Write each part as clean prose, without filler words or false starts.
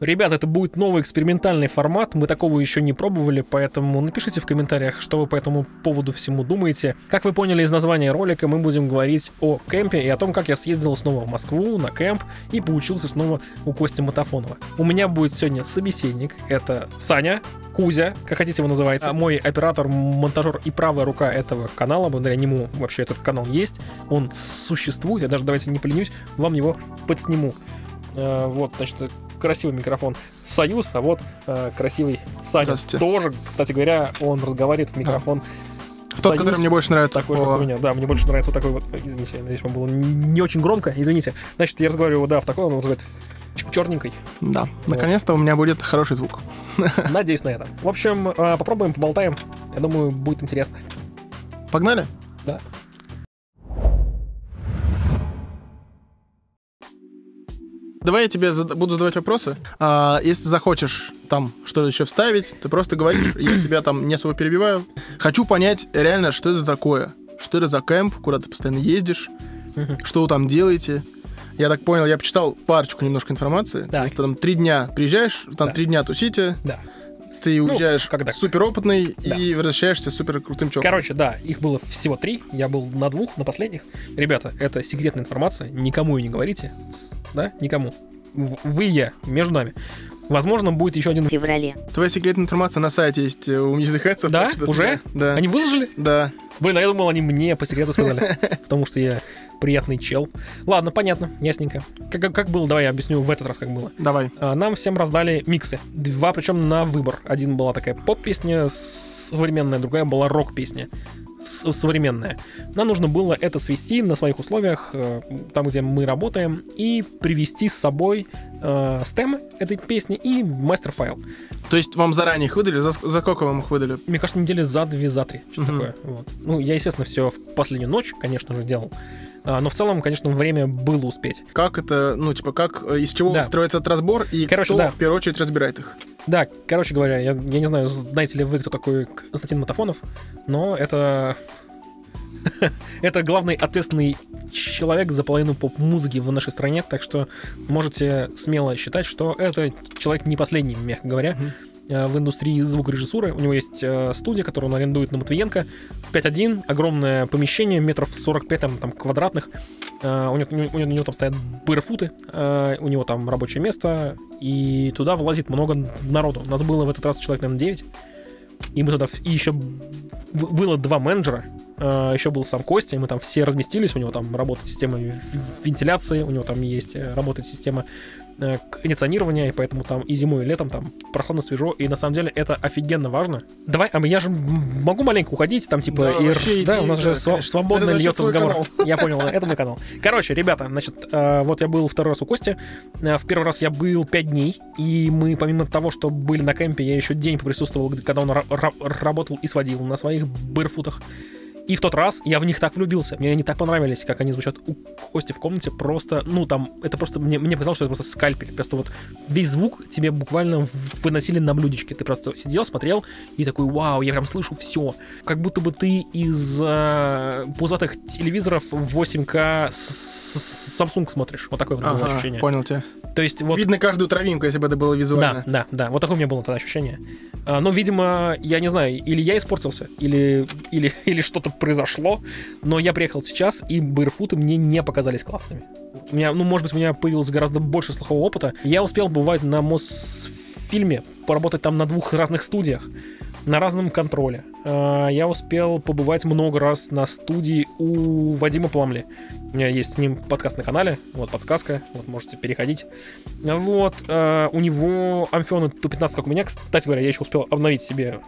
Ребят, это будет новый экспериментальный формат, мы такого еще не пробовали, поэтому напишите в комментариях, что вы по этому поводу всему думаете. Как вы поняли из названия ролика, мы будем говорить о кемпе и о том, как я съездил снова в Москву на кемп и поучился снова у Кости Матафонова. У меня будет сегодня собеседник, это Саня, Кузя, как хотите его называть, мой оператор, монтажер и правая рука этого канала, благодаря нему вообще этот канал есть, он существует, я даже, давайте не поленюсь, вам его подсниму. Вот, значит, красивый микрофон Союз, а вот красивый Саня тоже, кстати говоря, он разговаривает в микрофон. В тот, который мне больше нравится. Такой же, как у меня. Да, мне больше нравится вот такой вот. Извините, надеюсь, вам было не очень громко. Извините. Значит, я разговариваю, да, в такой, он называет черненькой. Да, вот. Наконец-то у меня будет хороший звук. Надеюсь на это. В общем, попробуем, поболтаем. Я думаю, будет интересно. Погнали? Да. Давай я тебе буду задавать вопросы. Если ты захочешь там что-то еще вставить, ты просто говоришь, я тебя там не особо перебиваю. Хочу понять реально, что это такое. Что это за кэмп, куда ты постоянно ездишь, что вы там делаете. Я так понял, я почитал парочку немножко информации. Да. То есть ты там 3 дня приезжаешь, там 3 дня тусите. Да. Ты уезжаешь суперопытный и возвращаешься супер крутым чуваком. Короче, да, их было всего 3. Я был на 2, на последних. Ребята, это секретная информация. Никому ее не говорите. Да? Никому. Вы и я. Между нами. Возможно, будет еще один в феврале. Твоя секретная информация на сайте есть у музыкантов. Да? Уже? Да. Они выложили? Да. Блин, а я думал, они мне по секрету сказали. Потому что я приятный чел. Ладно, понятно, ясненько. Как было, давай я объясню в этот раз, как было. Давай. Нам всем раздали миксы. 2, причем на выбор. 1 была такая поп-песня современная, другая была рок-песня современная. Нам нужно было это свести на своих условиях, там, где мы работаем, и привести с собой стэм этой песни и мастер-файл. То есть вам заранее их выдали? За сколько вам их выдали? Мне кажется, недели за 2-3. Что-то такое. Вот. Ну, я, естественно, все в последнюю ночь, конечно же, делал. Но в целом, конечно, время было успеть. Как это, ну, типа, как, из чего строится этот разбор, и короче, кто в первую очередь разбирает их? Да, короче говоря, я не знаю, знаете ли вы, кто такой Константин Матафонов, но это... это главный ответственный человек за половину поп-музыки в нашей стране, так что можете смело считать, что это человек не последний, мягко говоря, в индустрии звукорежиссуры. У него есть студия, которую он арендует на Матвиенко в 5.1, огромное помещение, метров 45 там квадратных. У него там стоят бэйрфуты, у него там рабочее место, и туда влазит много народу. У нас было в этот раз человек, наверное, 9. И мы туда... И еще было 2 менеджера, еще был сам Костя, и мы там все разместились, у него там работает система вентиляции, у него там есть работает система кондиционирования, и поэтому там и зимой, и летом там прохладно, свежо, и на самом деле это офигенно важно. Давай, а я же могу маленько уходить, там типа... Да, у нас же свободно льется разговор. Канал. Я понял, это мой канал. Короче, ребята, значит, вот я был 2-й раз у Кости, в 1-й раз я был 5 дней, и мы, помимо того, что были на кемпе, я еще день присутствовал, когда он работал и сводил на своих бэйрфутах. И в тот раз я в них так влюбился. Мне они так понравились, как они звучат у Кости в комнате. Просто, ну там, это просто, мне показалось, что это просто скальпель. Просто вот весь звук тебе буквально выносили на блюдечке. Ты просто сидел, смотрел и такой, вау, я прям слышу все. Как будто бы ты из пузатых телевизоров 8К с Samsung смотришь. Вот такое вот было ощущение. Понял тебя. То есть вот... Видно каждую травинку, если бы это было визуально. Да. Вот такое у меня было тогда ощущение. Но, видимо, я не знаю, или я испортился, или что-то произошло, но я приехал сейчас, и бэйрфуты мне не показались классными. У меня, ну, может быть, у меня появилось гораздо больше слухового опыта. Я успел бывать на Мосфильме, поработать там на 2 разных студиях, на разном контроле. Я успел побывать много раз на студии у Вадима Пламли. У меня есть с ним подкаст на канале, вот подсказка, вот можете переходить. Вот, у него Amphion Ту-15, как у меня. Кстати говоря, я еще успел обновить себе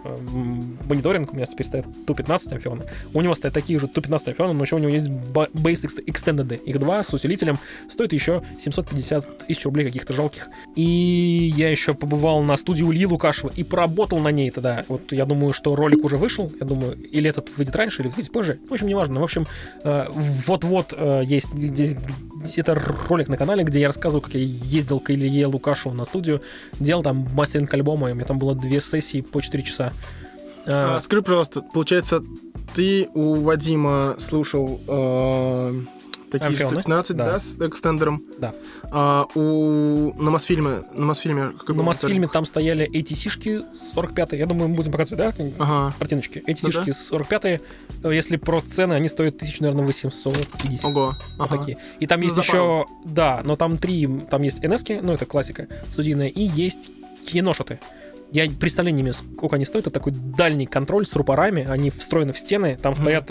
мониторинг, у меня теперь стоят Ту-15 Amphion. У него стоят такие же Ту-15 Amphion, но еще у него есть Bass Extended. Их 2 с усилителем, стоит еще 750 тысяч рублей каких-то жалких. И я еще побывал на студии Ильи Лукашева и поработал на ней тогда. Вот я думаю, что ролик уже вышел, я думаю, или этот выйдет раньше, или выйдет позже. В общем, неважно. В общем, вот-вот есть здесь это ролик на канале, где я рассказываю, как я ездил к Илье Лукашеву на студию, делал там мастеринг альбома, у меня там было 2 сессии по 4 часа. Скажи, пожалуйста, получается, ты у Вадима слушал такие 15, да, с экстендером. Да. На Мосфильме... На Мосфильме там стояли ATC-шки 45-е. Я думаю, мы будем показывать, да? Ага. Картиночки. ATC-шки 45-е. Если про цены, они стоят 1850. Ого. Вот такие. И там есть еще... Да, но там три... Там есть NS-ки, ну это классика студийная, и есть киношоты. Я представление имею, сколько они стоят. Это такой дальний контроль с рупорами. Они встроены в стены. Там стоят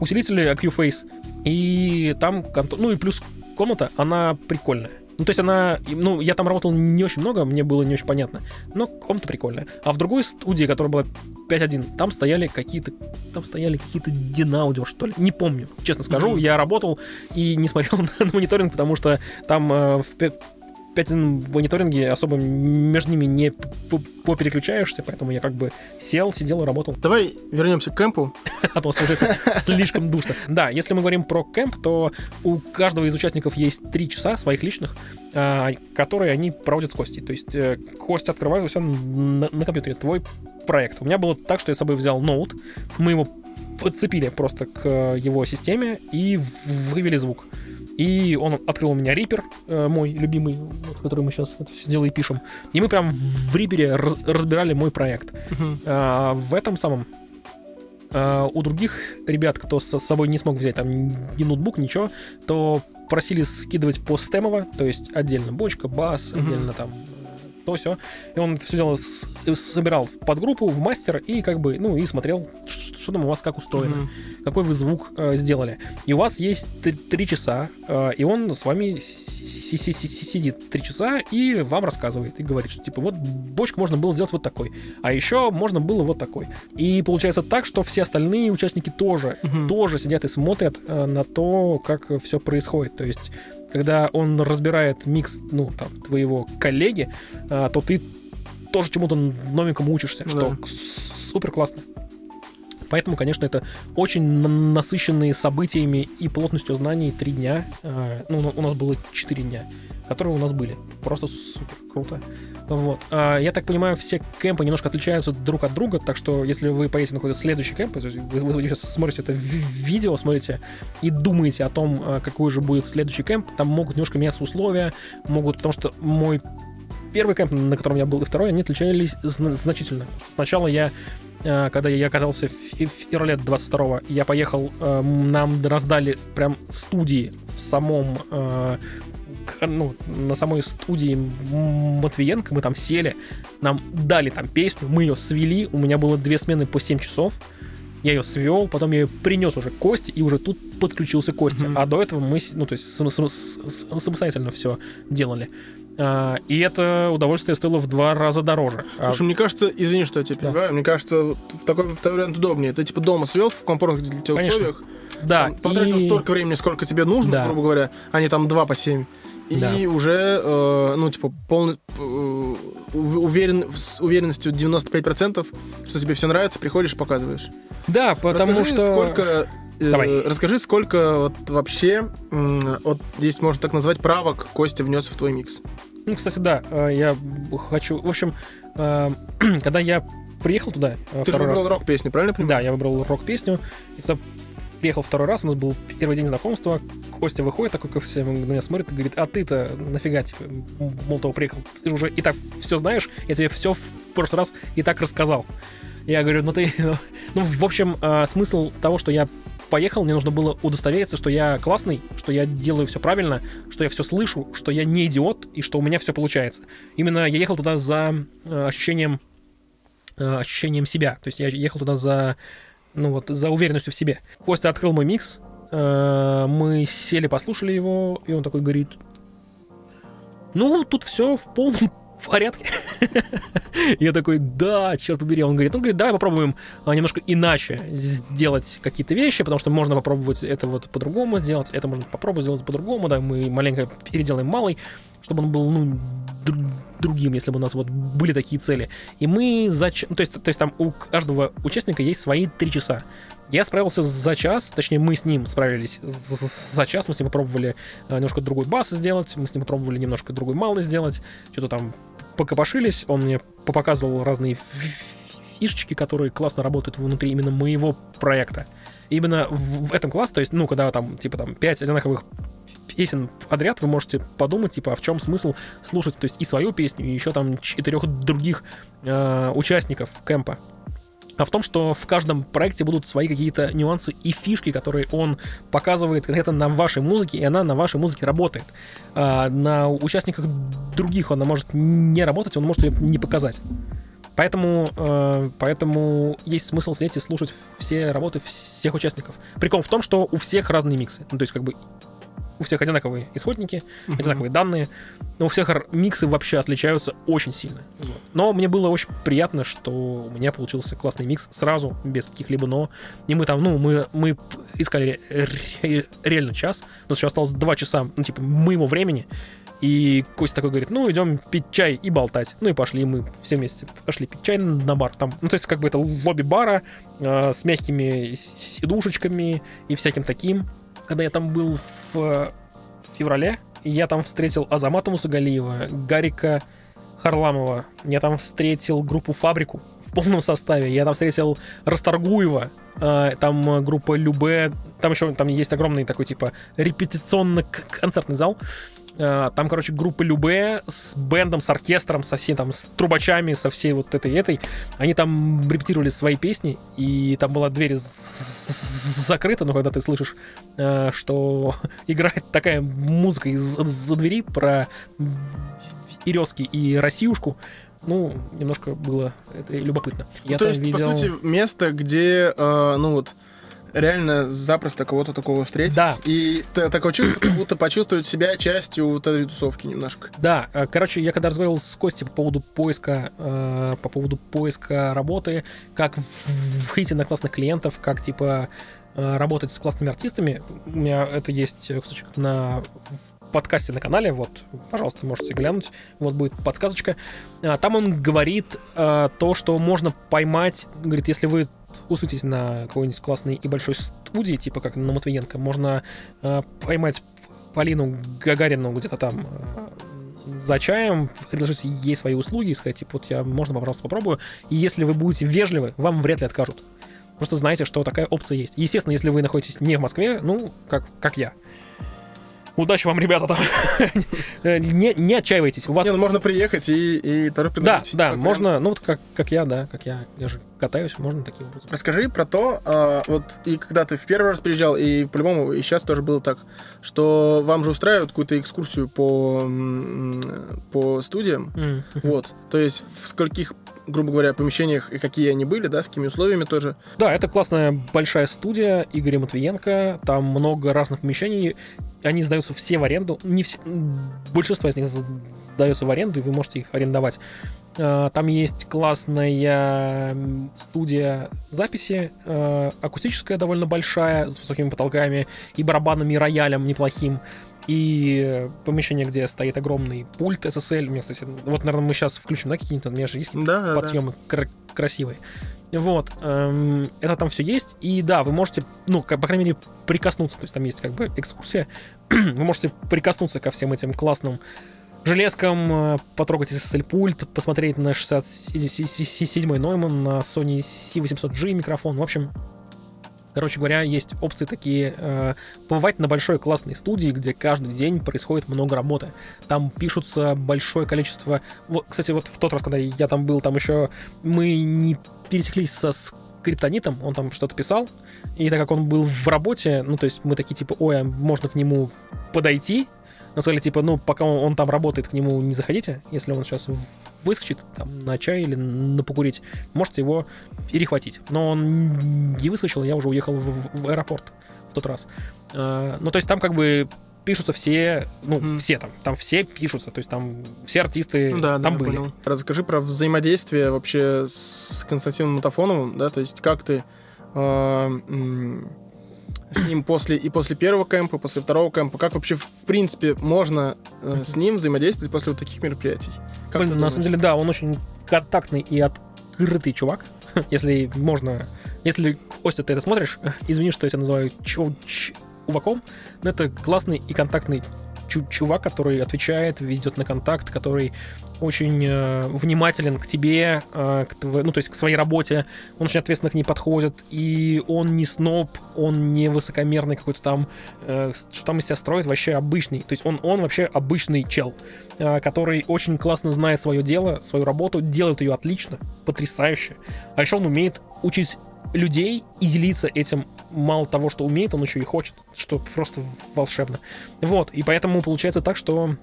усилители AQ-Face. И там... Ну и плюс комната, она прикольная. Ну, то есть она... Ну, я там работал не очень много, мне было не очень понятно. Но комната прикольная. А в другой студии, которая была 5.1, там стояли какие-то... Динаудио, что ли. Не помню, честно скажу. Я работал и не смотрел на мониторинг, потому что там в 5.1 мониторинге особо между ними не попереключаешься, поэтому я как бы сидел и работал. Давай вернемся к кэмпу. А то получается слишком душно. Да, если мы говорим про кэмп, то у каждого из участников есть 3 часа своих личных, которые они проводят с Костей. То есть Костя открывает у себя на компьютере твой проект. У меня было так, что я с собой взял ноут, мы его подцепили просто к его системе и вывели звук. И он открыл у меня Reaper, мой любимый, который мы сейчас это все дело и пишем. И мы прям в Reaper разбирали мой проект. В этом самом... У других ребят, кто с собой не смог взять там ни ноутбук, ничего, то просили скидывать постэмово, то есть отдельно бочка, бас, отдельно там то-сё. И он это все дело собирал в подгруппу, в мастер, и как бы, ну, и смотрел, что там у вас как устроено, какой вы звук сделали. И у вас есть 3 часа, и он с вами сидит 3 часа и вам рассказывает, и говорит, что типа вот бочку можно было сделать вот такой, а еще можно было вот такой. И получается так, что все остальные участники тоже сидят и смотрят на то, как все происходит. То есть когда он разбирает микс, ну, там, твоего коллеги, то ты тоже чему-то новенькому учишься, что супер классно. Поэтому, конечно, это очень насыщенные событиями и плотностью знаний 3 дня. Ну, у нас было 4 дня, которые у нас были. Просто супер круто. Вот. Я так понимаю, все кемпы немножко отличаются друг от друга, так что если вы поедете на какой-то следующий кемп, вы сейчас смотрите это видео, смотрите и думаете о том, какой же будет следующий кемп, там могут немножко меняться условия, потому что мой первый кемп, на котором я был, и второй, они отличались значительно. Сначала я, когда я катался в феврале 22-го, я поехал, нам раздали прям студии в самом... Ну, на самой студии Матвиенко мы там сели, нам дали там песню, мы ее свели, у меня было 2 смены по 7 часов, я ее свел, потом я ее принес уже Косте, и уже тут подключился Костя, а до этого мы, ну, то есть самостоятельно все делали. И это удовольствие стоило в 2 раза дороже. Слушай, мне кажется, извини, что я тебя перебиваю, мне кажется, в такой вариант удобнее. Ты типа дома свел в комфортных для тебя условиях, потратил столько времени, сколько тебе нужно, грубо говоря, а не там 2 по 7. И уже, ну, типа, с уверенностью 95%, что тебе все нравится, приходишь и показываешь. Да, потому расскажи, сколько вот вообще, вот здесь можно так назвать, правок Костя внес в твой микс. Ну, кстати, да, я хочу... В общем, когда я приехал туда... Ты же выбрал рок-песню, правильно я понимаю? Да, я выбрал рок-песню. И туда приехал второй раз, у нас был первый день знакомства. Костя выходит, такой ко всем на меня смотрит и говорит: а ты-то нафига, типа, мол, того приехал? Ты уже и так все знаешь, я тебе все в прошлый раз и так рассказал. Я говорю, ну ты... Ну, в общем, смысл того, что я поехал, мне нужно было удостовериться, что я классный, что я делаю все правильно, что я все слышу, что я не идиот и что у меня все получается. Именно я ехал туда за ощущением себя. То есть я ехал туда за, ну вот, за уверенностью в себе. Костя открыл мой микс, мы сели, послушали его, и он такой говорит: ну, тут все в полном порядке. Я такой: да, черт побери. Он говорит: давай попробуем немножко иначе сделать какие-то вещи, потому что можно попробовать это вот по-другому сделать, это можно попробовать сделать по-другому, да, мы маленько переделаем малый, чтобы он был, ну, другим, если бы у нас вот были такие цели. И мы то есть там у каждого участника есть свои 3 часа. Я справился за час, точнее, мы с ним справились за час, мы с ним попробовали немножко другой бас сделать, мы с ним попробовали немножко другой малый сделать, что-то там покопошились, он мне показывал разные фишечки, которые классно работают внутри именно моего проекта. Именно в этом классе, то есть, ну, когда там, типа, там, 5 одинаковых песен подряд, вы можете подумать, типа, а в чем смысл слушать, то есть, и свою песню, и еще там 4 других участников кэмпа. А в том, что в каждом проекте будут свои какие-то нюансы и фишки, которые он показывает конкретно на вашей музыке, и она на вашей музыке работает. А на участниках других она может не работать, он может ее не показать. Поэтому есть смысл сидеть и слушать все работы всех участников. Прикол в том, что у всех разные миксы. Ну, то есть, как бы, у всех одинаковые исходники, одинаковые данные, но у всех миксы вообще отличаются очень сильно. Но мне было очень приятно, что у меня получился классный микс сразу, без каких-либо «но». И мы там, ну, мы искали реально час, у нас еще осталось 2 часа, ну, типа, моего времени. И Костя такой говорит: ну, идем пить чай и болтать. Ну и пошли мы все вместе. Пошли пить чай на бар. Там, ну, то есть, как бы это лобби бара с мягкими сидушечками и всяким таким. Когда я там был в феврале, я там встретил Азамата Мусагалиева, Гарика Харламова. Я там встретил группу «Фабрику» в полном составе. Я там встретил Расторгуева, там группа «Любэ». Там еще там есть огромный такой, типа, репетиционно-концертный зал. Там, короче, группа «Любэ» с бэндом, с оркестром, со всей там, с трубачами, со всей вот этой. Они там репетировали свои песни, и там была дверь закрыта, но когда ты слышишь, что играет такая музыка из-за двери про «Березки» и «Россиюшку», ну, немножко было это любопытно. Ну, то есть, видел... по сути, место, где, ну вот... реально запросто кого-то такого встретить. Да. И такое чувство, как будто почувствовать себя частью вот этой тусовки немножко. Да, короче, я когда разговаривал с Костей по поводу поиска работы, как выйти на классных клиентов, как, типа, работать с классными артистами, у меня это есть кусочек в подкасте на канале, вот, пожалуйста, можете глянуть, вот будет подсказочка. Там он говорит то, что можно поймать, говорит, если вы усутись на какой-нибудь классной и большой студии, типа как на Матвиенко, можно поймать Полину Гагарину где-то там за чаем, предложить ей свои услуги и сказать, типа, вот я, можно, пожалуйста, попробую. И если вы будете вежливы, вам вряд ли откажут. Просто знаете, что такая опция есть. Естественно, если вы находитесь не в Москве, ну, как я. Удачи вам, ребята, там. Не отчаивайтесь. У вас... Не, ну можно приехать и торопить. Да, да, можно, ну вот как я, да, как я же катаюсь, можно таким образом. Расскажи про то, вот и когда ты в первый раз приезжал, и по-любому, и сейчас тоже было так, что вам же устраивают какую-то экскурсию по студиям, вот, то есть в скольких, грубо говоря, помещениях и какие они были, да, с какими условиями тоже. Да, это классная большая студия Игоря Матвиенко, там много разных помещений, они сдаются все в аренду, не все, большинство из них сдаются в аренду, и вы можете их арендовать. Там есть классная студия записи, акустическая довольно большая, с высокими потолками и барабанами, и роялем неплохим. И помещение, где стоит огромный пульт SSL. У меня, кстати, вот, наверное, мы сейчас включим, да, какие-нибудь, у меня же есть какие-то, да, подъемы, да, красивые. Вот, это там все есть. И да, вы можете, ну, как, по крайней мере, прикоснуться. То есть там есть как бы экскурсия. Вы можете прикоснуться ко всем этим классным железкам, потрогать SSL-пульт, посмотреть на 67-й Neumann, на Sony C800G микрофон. В общем... Короче говоря, есть опции такие, побывать на большой классной студии, где каждый день происходит много работы. Там пишутся большое количество... Вот, кстати, вот в тот раз, когда я там был, там еще мы не пересеклись со Скриптонитом, он там что-то писал, и так как он был в работе, ну, то есть мы такие, типа, ой, а можно к нему подойти? Нам сказали, типа, ну, пока он там работает, к нему не заходите, если он сейчас выскочит там, на чай или на покурить, можете его перехватить. Но он не выскочил, я уже уехал в аэропорт в тот раз. Ну, то есть там как бы пишутся все, ну, все там все пишутся, то есть там все артисты, да, там, да, были. Понял. Расскажи про взаимодействие вообще с Константином Матафоновым, да, то есть как ты... с ним после первого кэмпа, после второго кэмпа, как вообще, в принципе, можно с ним взаимодействовать после вот таких мероприятий? Как ты думаешь? На самом деле, да, он очень контактный и открытый чувак, если можно... Если, Костя, ты это смотришь, извини, что я тебя называю чуваком, но это классный и контактный чувак, который отвечает, ведет на контакт, который очень внимателен к тебе, ну, то есть к своей работе, он очень ответственно к ней подходит, и он не сноб, он не высокомерный какой-то там, что там из себя строит, вообще обычный, то есть он вообще обычный чел, который очень классно знает свое дело, свою работу, делает ее отлично, потрясающе, а еще он умеет учить людей и делиться этим, мало того, что умеет, он еще и хочет, что просто волшебно. Вот, и поэтому получается так, что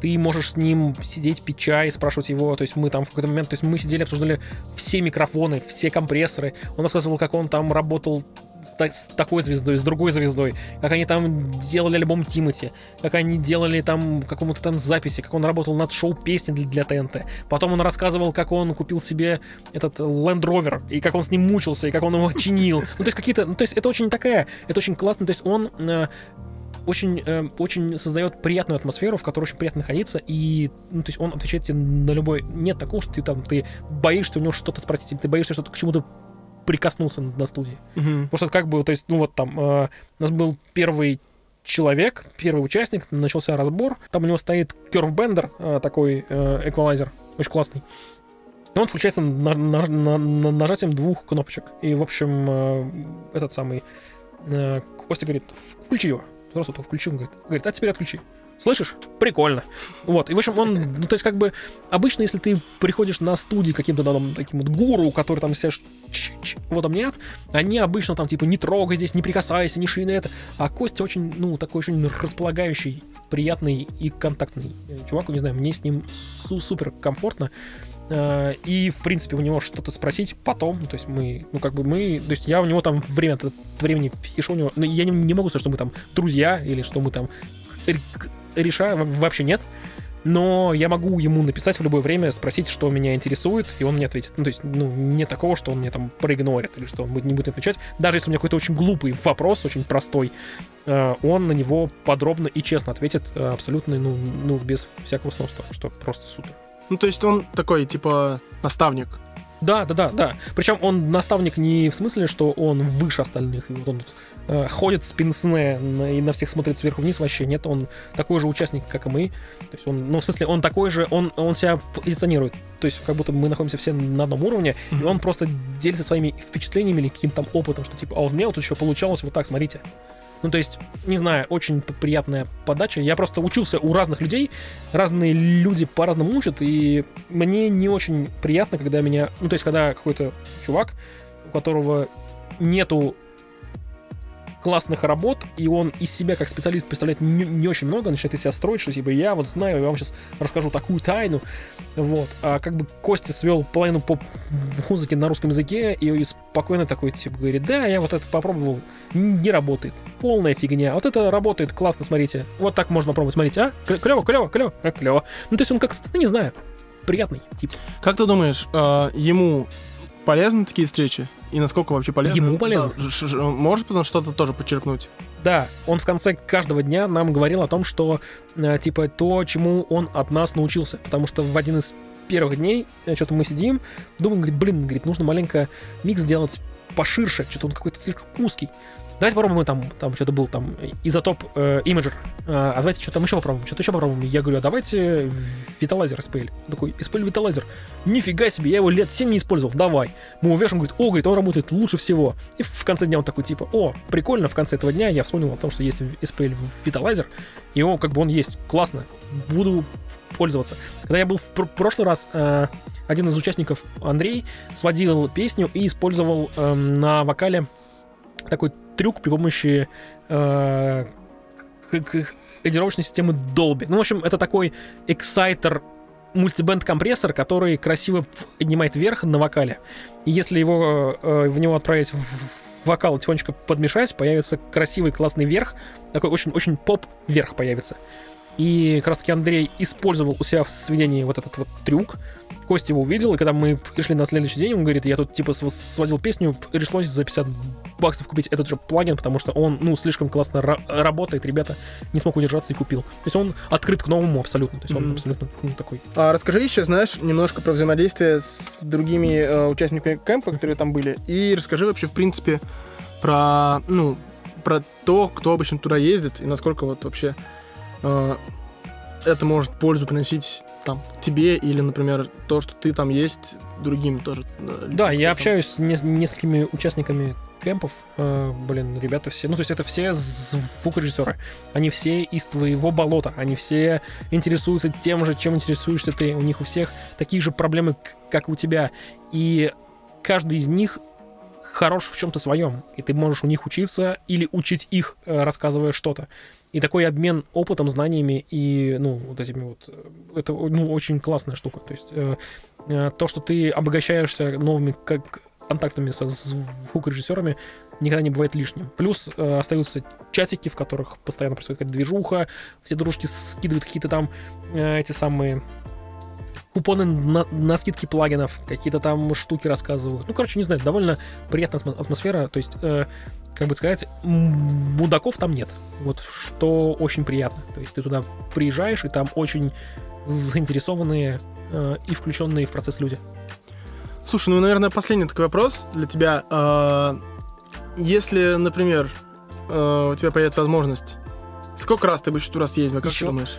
ты можешь с ним сидеть, пить чай, спрашивать его, то есть мы там в какой-то момент, то есть мы сидели, обсуждали все микрофоны, все компрессоры, он рассказывал, как он там работал с такой звездой, с другой звездой, как они там делали альбом Тимати, как они делали там какому-то там записи, как он работал над шоу песни для ТНТ. Потом он рассказывал, как он купил себе этот Land Rover, и как он с ним мучился, и как он его чинил. Ну, то есть какие-то... Ну, то есть это очень такая... Это очень классно. То есть он... Очень создает приятную атмосферу, в которой очень приятно находиться, и ну, то есть он отвечает тебе на любой... Нет такого, что ты там, ты боишься у него что-то спросить, или ты боишься что-то к чему-то прикоснуться на студии. Потому что как бы, то есть, ну вот там, у нас был первый человек, первый участник, начался разбор, там у него стоит Кёрвбендер, такой эквалайзер, очень классный. И он включается нажатием двух кнопочек. И, в общем, этот самый Костя говорит, включи его. Раз вот включил, он говорит, а теперь отключи. Слышишь? Прикольно. Вот. И, в общем, он... Ну, то есть, как бы, обычно, если ты приходишь на студии каким-то там таким вот гуру, который там себя... Вот там нет. Они обычно там, типа, не трогай здесь, не прикасайся, не шей на это. А Костя очень, ну, такой очень располагающий, приятный и контактный чувак. Не знаю, мне с ним супер комфортно. И, в принципе, у него что-то спросить потом, то есть мы, ну, как бы мы, то есть я у него там время от времени пишу у него, но я не могу сказать, что мы там друзья или что мы там решаем, вообще нет, но я могу ему написать в любое время, спросить, что меня интересует, и он мне ответит. Ну, то есть, ну, нет такого, что он меня там проигнорит или что он не будет отвечать. Даже если у меня какой-то очень глупый вопрос, очень простой, он на него подробно и честно ответит абсолютно, ну, без всякого снобства, что просто супер. Ну, то есть он такой, типа, наставник. Да. Причем он наставник не в смысле, что он выше остальных, и вот он ходит с пенсне и на всех смотрит сверху вниз, вообще нет, он такой же участник, как и мы. То есть он, ну, в смысле, он такой же, он себя позиционирует. То есть как будто мы находимся все на одном уровне, и он просто делится своими впечатлениями или каким-то там опытом, что типа, а вот у меня вот еще получалось вот так, смотрите. Ну, то есть, не знаю, очень приятная подача. Я просто учился у разных людей. Разные люди по-разному учат. И мне не очень приятно, когда меня... Ну, то есть, когда какой-то чувак, у которого нету классных работ, и он из себя как специалист представляет не очень много, начинает из себя строить, что типа я вот знаю, я вам сейчас расскажу такую тайну. Вот. А как бы Костя свел половину поп-музыки на русском языке и спокойно такой типа говорит, да, я вот это попробовал, не работает. Полная фигня. Вот это работает, классно, смотрите. Вот так можно попробовать, смотрите, а? Клево. Ну, то есть он как-то, ну, не знаю, приятный тип. Как ты думаешь, ему полезны такие встречи? И насколько вообще полезно? Ему полезно. Да, может он что-то тоже подчеркнуть? Да, он в конце каждого дня нам говорил о том, что, типа, то, чему он от нас научился. Потому что в один из первых дней что-то мы сидим, думаем, говорит, блин, нужно маленько микс сделать поширше, что-то он какой-то слишком узкий. Давайте попробуем, там что-то был, там, изотоп, имиджер. А давайте что-то там еще попробуем, Я говорю, а давайте виталайзер SPL. Он такой, SPL виталайзер. Нифига себе, я его лет 7 не использовал, давай. Мы увешиваем, говорит, он работает лучше всего. И в конце дня он такой, типа, о, прикольно, в конце этого дня я вспомнил о том, что есть SPL виталайзер. И он, как бы, он есть, классно, буду пользоваться. Когда я был в прошлый раз... один из участников, Андрей, сводил песню и использовал на вокале такой трюк при помощи кодировочной системы Dolby. Ну, в общем, это такой эксайтер мультибенд-компрессор, который красиво поднимает вверх на вокале. И если его, в него отправить в вокал, тихонечко подмешать, появится красивый классный верх, такой очень-очень поп-верх появится. И как раз таки Андрей использовал у себя в сведении вот этот вот трюк. Костя его увидел, и когда мы пришли на следующий день, он говорит, я тут типа сводил песню, пришлось за $50 купить этот же плагин, потому что он, ну, слишком классно работает, ребята, не смог удержаться и купил. То есть он открыт к новому абсолютно, то есть он абсолютно, ну, такой. А расскажи еще, знаешь, немножко про взаимодействие с другими участниками кэмпа, которые там были, и расскажи вообще, в принципе, про, ну, про то, кто обычно туда ездит, и насколько вот вообще это может пользу приносить там тебе или, например, то, что ты там есть, другим тоже. Да, я общаюсь с несколькими участниками кемпов. Блин, ребята все... Ну, то есть это все звукорежиссеры. Они все из твоего болота. Они все интересуются тем же, чем интересуешься ты. У них у всех такие же проблемы, как у тебя. И каждый из них хорош в чем-то своем. И ты можешь у них учиться или учить их, рассказывая что-то. И такой обмен опытом, знаниями и, ну, вот этими вот... Это, ну, очень классная штука. То есть то, что ты обогащаешься новыми контактами со звукорежиссерами, никогда не бывает лишним. Плюс остаются чатики, в которых постоянно происходит какая-то движуха, все дружки скидывают какие-то там эти самые купоны на скидки плагинов, какие-то там штуки рассказывают. Ну, короче, не знаю, довольно приятная атмосфера, то есть, как бы сказать, мудаков там нет. Вот что очень приятно. То есть ты туда приезжаешь, и там очень заинтересованные и включенные в процесс люди. Слушай, ну, наверное, последний такой вопрос для тебя. Если, например, у тебя появится возможность, сколько раз ты бы еще раз ездил, как ты думаешь?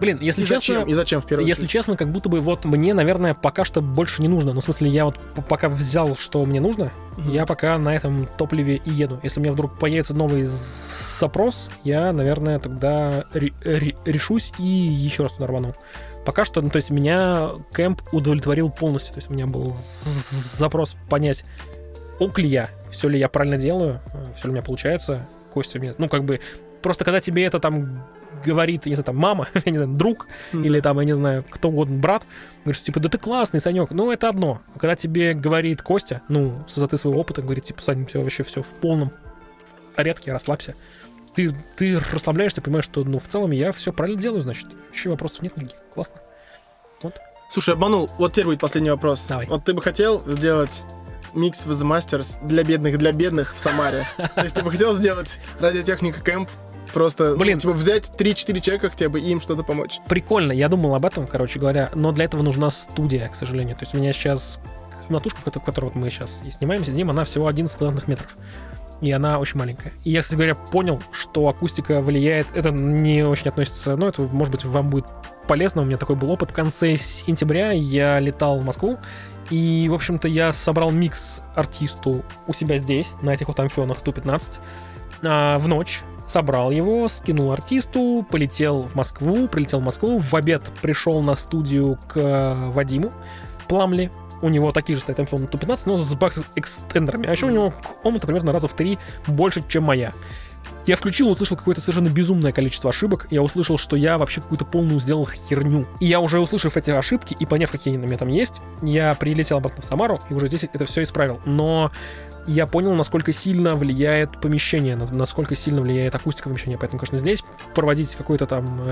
Блин, если честно... И зачем в первую очередь? Если честно, как будто бы вот мне, наверное, пока что больше не нужно. Ну, в смысле, я вот пока взял, что мне нужно, я пока на этом топливе и еду. Если у меня вдруг появится новый запрос, я, наверное, тогда решусь и еще раз туда рвану. Пока что, ну, то есть меня кэмп удовлетворил полностью. То есть у меня был запрос понять, ок ли я, все ли я правильно делаю, все ли у меня получается, Костя у меня... Ну, как бы, просто когда тебе это там говорит, не знаю, там, мама, я не знаю, друг, или там, я не знаю, кто угодно, брат, говорит, типа, да ты классный, Санек, ну, это одно. Когда тебе говорит Костя, ну, с высоты своего опыта, говорит, типа, Сань, у тебя вообще все в полном порядке, расслабься. Ты расслабляешься, понимаешь, что, ну, в целом я все правильно делаю, значит, еще вопросов нет никаких. Классно. Вот. Слушай, обманул. Вот теперь будет последний вопрос. Давай. Вот ты бы хотел сделать микс with the Masters для бедных в Самаре? То есть ты бы хотел сделать радиотехника кэмп? Просто, блин, ну, типа, взять 3-4 человека хотя бы и им что-то помочь. Прикольно. Я думал об этом, короче говоря, но для этого нужна студия, к сожалению. То есть у меня сейчас комнатушка, в которой вот мы сейчас и снимаем, сидим, она всего 11 квадратных метров. И она очень маленькая. И я, кстати говоря, понял, что акустика влияет. Это не очень относится... Ну, это, может быть, вам будет полезно. У меня такой был опыт. В конце сентября я летал в Москву. И, в общем-то, я собрал микс артисту у себя здесь, на этих вот амфионах Ту-15. В ночь собрал его, скинул артисту, прилетел в Москву. В обед пришел на студию к Вадиму Пламли. У него такие же стоят Amphioны Ту-15, но с бакс-экстендерами. А еще у него комната примерно раза в 3 больше, чем моя. Я включил, услышал какое-то совершенно безумное количество ошибок. Я услышал, что я вообще какую-то полную сделал херню. И я уже, услышав эти ошибки и поняв, какие они у меня там есть, я прилетел обратно в Самару и уже здесь это все исправил. Но я понял, насколько сильно влияет помещение, насколько сильно влияет акустика помещения. Поэтому, конечно, здесь проводить какой-то там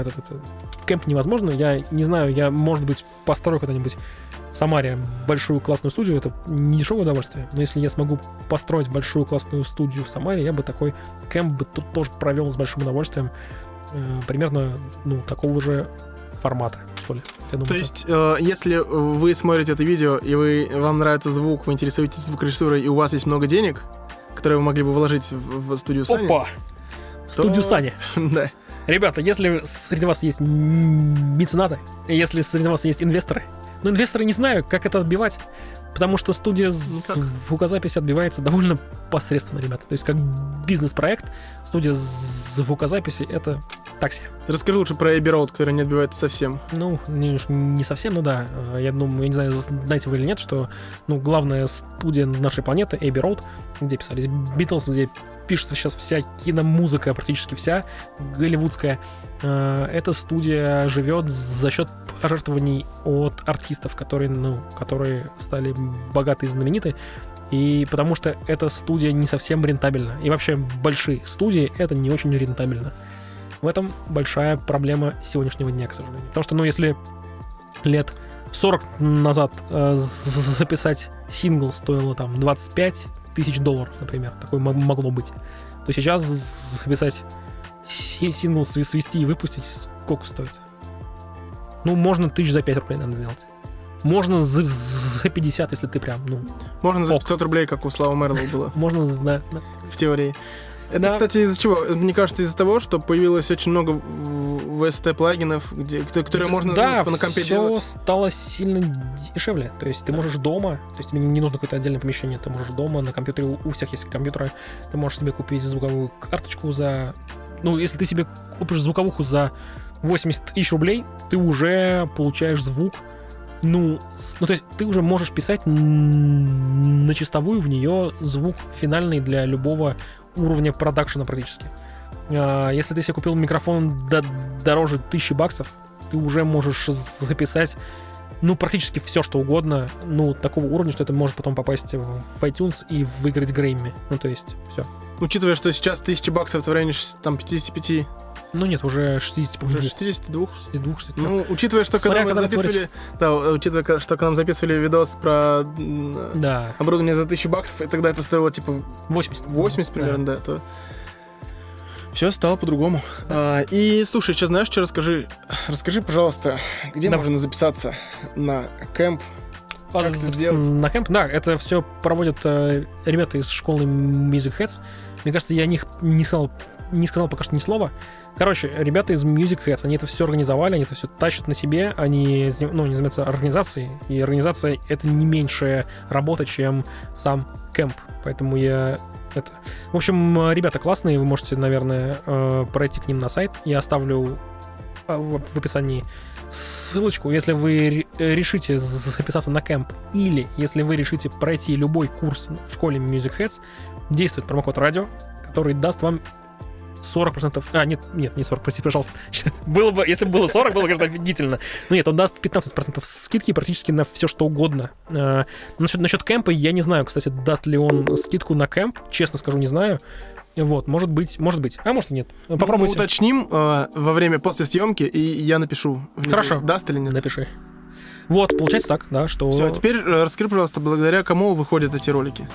кэмп невозможно. Я не знаю, я, может быть, построю когда-нибудь в Самаре большую классную студию, это не дешевое удовольствие, но если я смогу построить большую классную студию в Самаре, я бы такой кэмп бы тут тоже провел с большим удовольствием, примерно, ну, такого же формата, что ли. Я думаю, то есть, если вы смотрите это видео, и вам нравится звук, вы интересуетесь звукорежиссурой, и у вас есть много денег, которые вы могли бы вложить в студию Сани... Опа! В студию Сани! Да. Ребята, если среди вас есть меценаты, если среди вас есть инвесторы, но инвесторы не знаю, как это отбивать, потому что студия звукозаписи отбивается довольно посредственно, ребята. То есть как бизнес-проект, студия звукозаписи — это такси. Расскажи лучше про Abbey Road, который не отбивается совсем. Ну, не совсем, ну да. Я думаю, я не знаю, знаете вы или нет, что, ну, главная студия нашей планеты — Abbey Road, где писались Beatles, где пишется сейчас вся киномузыка, практически вся голливудская. Эта студия живет за счет пожертвований от артистов, которые стали богаты и знамениты, и потому что эта студия не совсем рентабельна. И вообще большие студии — это не очень рентабельно. В этом большая проблема сегодняшнего дня, к сожалению. Потому что, ну, если лет 40 назад записать сингл стоило там $25 тысяч, например, такое могло быть, то сейчас записать сингл, свести и выпустить сколько стоит? Ну, можно за 5 рублей, наверное, сделать. Можно за 50, если ты прям, ну... Можно за 500 рублей, как у Славы Мэрлоу было. Можно, да. В теории. Это, кстати, из-за чего? Мне кажется, из-за того, что появилось очень много VST-плагинов, которые можно на компе делать. Да, все стало сильно дешевле. То есть ты можешь дома, то есть тебе не нужно какое-то отдельное помещение, ты можешь дома, на компьютере, у всех есть компьютеры, ты можешь себе купить звуковую карточку за... Ну, если ты себе купишь звуковуху за 80 тысяч рублей, ты уже получаешь звук. Ну, то есть ты уже можешь писать на чистовую в нее звук финальный для любого уровня продакшена практически. Если ты себе купил микрофон дороже $1000, ты уже можешь записать, ну, практически все, что угодно, ну, такого уровня, что это может потом попасть в iTunes и выиграть Грэмми. Ну, то есть, все. Учитывая, что сейчас $1000 в районе там 55... Ну нет, уже 60. Уже 62. Ну, учитывая, что когда нам записывали видос про оборудование за $1000, и тогда это стоило типа 80 примерно, то все стало по-другому. И слушай, сейчас знаешь, что расскажи? Расскажи, пожалуйста, где можно записаться на кэмп? На кэмп? Да, это все проводят ребята из школы Music Heads. Мне кажется, я о них не сказал пока что ни слова. Короче, ребята из Music Heads, они это все организовали, они это все тащат на себе, они, ну, они занимаются организацией, и организация — это не меньшая работа, чем сам кэмп. Поэтому я это... В общем, ребята классные, вы можете, наверное, пройти к ним на сайт. Я оставлю в описании ссылочку. Если вы решите записаться на кэмп или если вы решите пройти любой курс в школе Music Heads, действует промокод радио, который даст вам 40%... А, нет, не 40%, простите, пожалуйста. Было бы, если бы было 40%, было, конечно, офигительно. Но нет, он даст 15% скидки практически на все, что угодно. Насчет кэмпа я не знаю, кстати, даст ли он скидку на кэмп. Честно скажу, не знаю. Вот, может быть. А может и нет. Попробуйте. Мы уточним во время, после съемки, и я напишу. Хорошо. Даст или нет? Напиши. Вот, получается так, да, что... Все, теперь расскажи, пожалуйста, благодаря кому выходят эти ролики?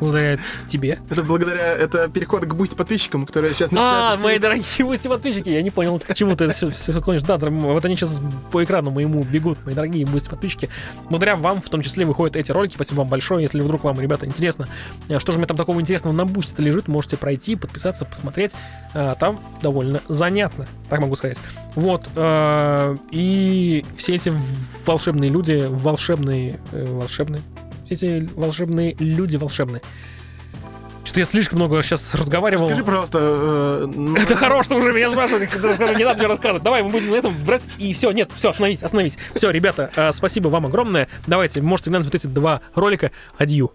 Благодаря тебе. Это переход к бусти подписчикам, которые сейчас начинают... мои дорогие бусти подписчики, я не понял, к чему ты это все клонишь. Да, вот они сейчас по экрану моему бегут, мои дорогие бусти подписчики. Благодаря вам, в том числе, выходят эти ролики. Спасибо вам большое, если вдруг вам, ребята, интересно, что же у меня там такого интересного на бусте-то лежит, можете пройти, подписаться, посмотреть. Там довольно занятно, так могу сказать. Вот, и все эти волшебные люди, волшебные люди. Что-то я слишком много сейчас разговаривал. Скажи, пожалуйста... Это хорош, что уже меня спрашиваешь. Не надо тебе рассказывать. Давай, мы будем на этом брать. И все, нет, все, остановись. Все, ребята, спасибо вам огромное. Давайте, можете глянуть вот эти два ролика. Адью.